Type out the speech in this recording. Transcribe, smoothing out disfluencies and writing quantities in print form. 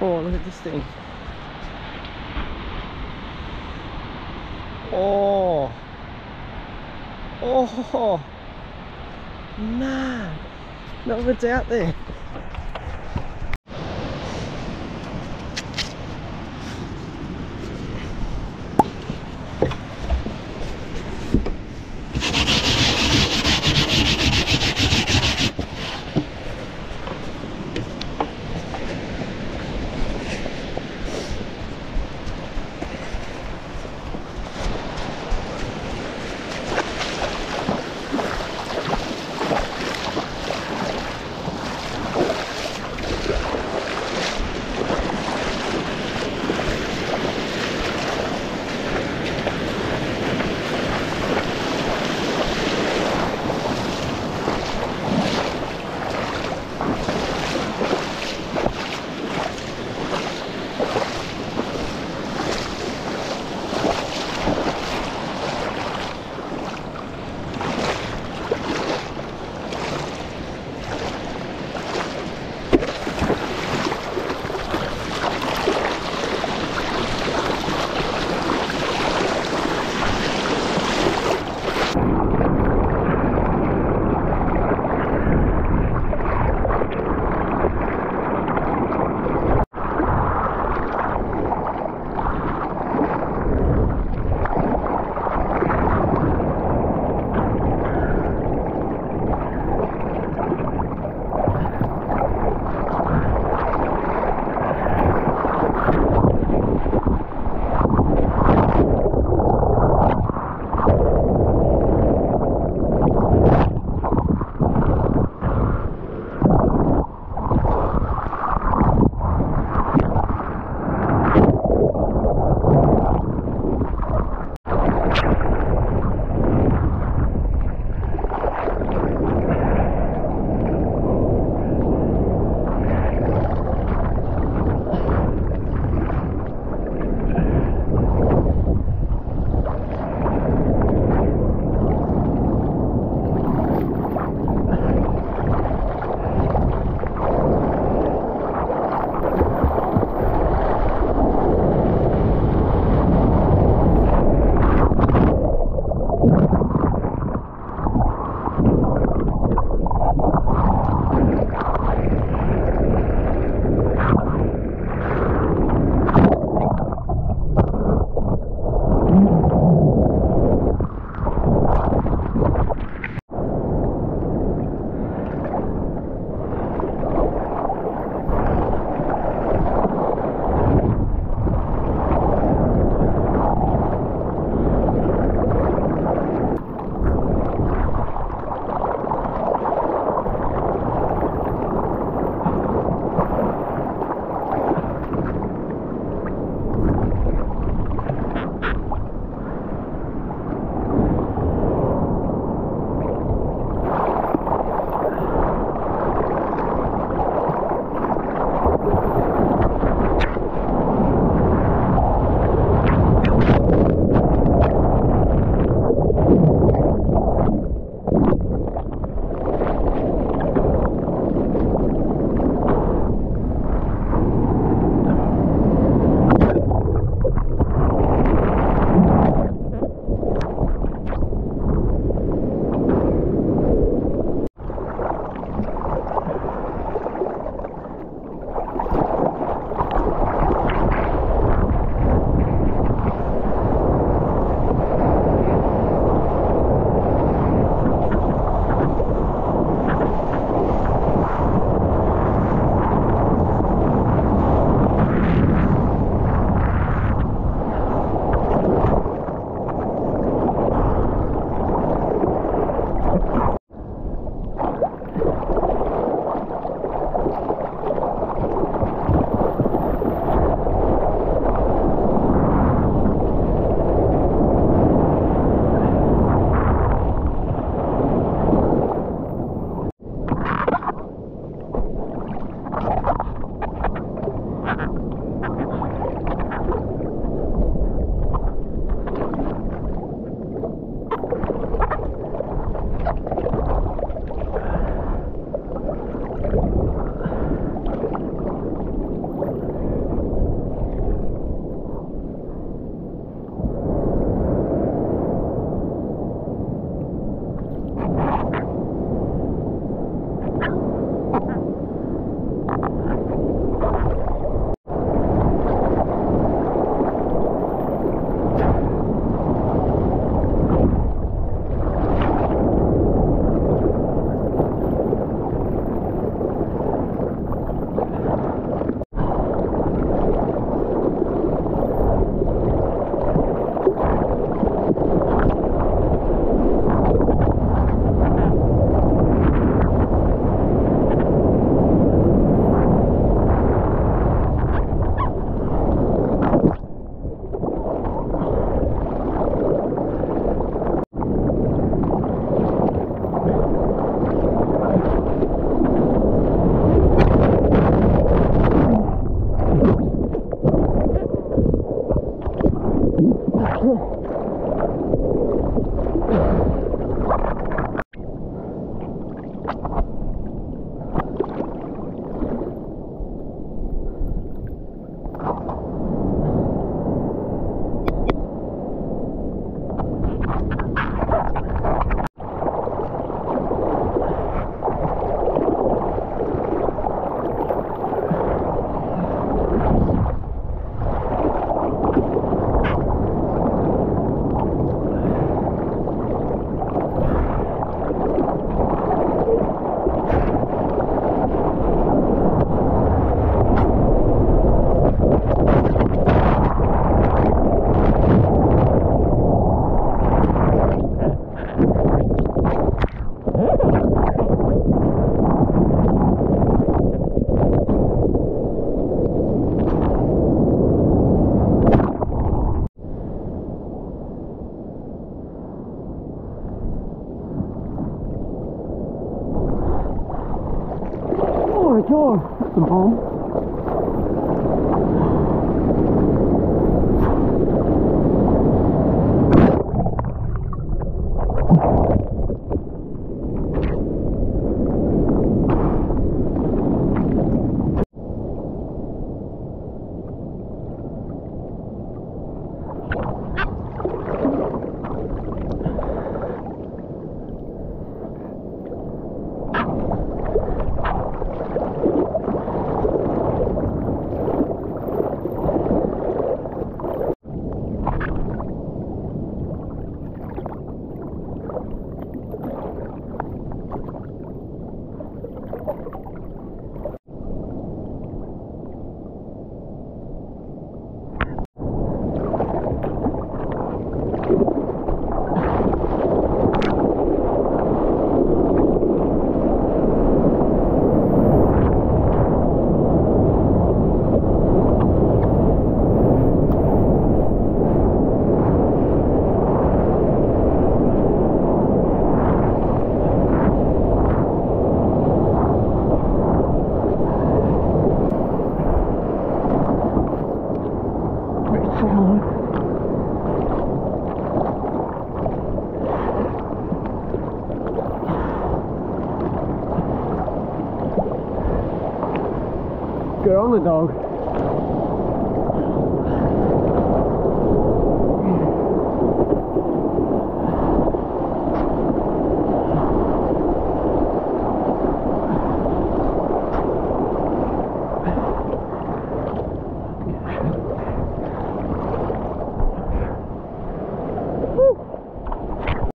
Oh, look at this thing. Oh. Oh. Man. Not a wood's out there. right there. That's some home. They're on the dog.